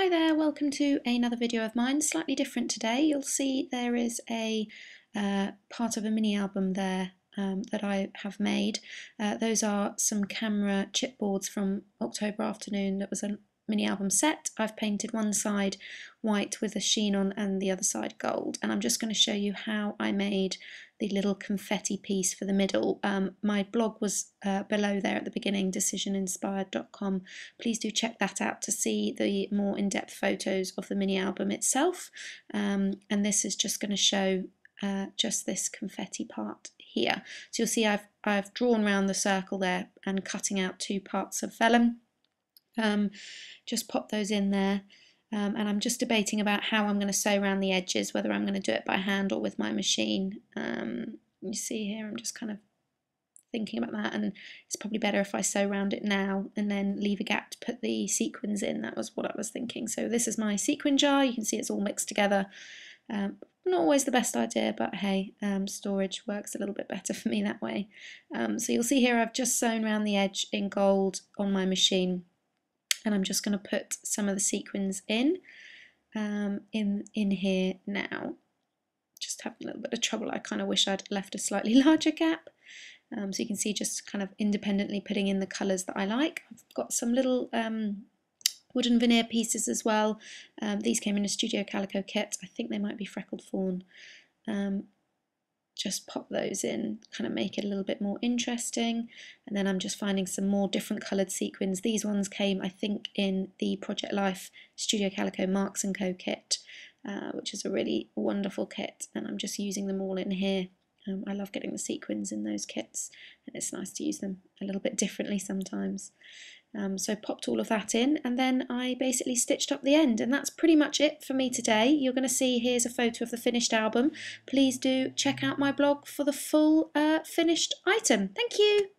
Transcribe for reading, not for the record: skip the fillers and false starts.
Hi there, welcome to another video of mine, slightly different today. You'll see there is a part of a mini album there that I have made. Those are some camera chipboards from October Afternoon. That was a mini album set. I've painted one side white with a sheen on and the other side gold, and I'm just going to show you how I made the little confetti piece for the middle. My blog was below there at the beginning, decisioninspired.com. Please do check that out to see the more in-depth photos of the mini album itself. And this is just going to show just this confetti part here. So you'll see I've drawn round the circle there and cutting out two parts of vellum. Just pop those in there. And I'm just debating about how I'm going to sew around the edges, whether I'm going to do it by hand or with my machine. You see here, I'm just kind of thinking about that, and it's probably better if I sew around it now and then leave a gap to put the sequins in. That was what I was thinking. So this is my sequin jar. You can see it's all mixed together. Not always the best idea, but hey, storage works a little bit better for me that way. So you'll see here I've just sewn around the edge in gold on my machine. And I'm just going to put some of the sequins in here now. Just having a little bit of trouble. I kind of wish I'd left a slightly larger gap. So you can see just kind of independently putting in the colours that I like. I've got some little wooden veneer pieces as well. These came in a Studio Calico kit. I think they might be Freckled Fawn. Just pop those in, kind of make it a little bit more interesting. And then I'm just finding some more different coloured sequins. These ones came, I think, in the Project Life Studio Calico Marks & Co kit, which is a really wonderful kit, and I'm just using them all in here. I love getting the sequins in those kits, and it's nice to use them a little bit differently sometimes. So popped all of that in, and then I basically stitched up the end, and that's pretty much it for me today. You're going to see here's a photo of the finished album. Please do check out my blog for the full finished item. Thank you!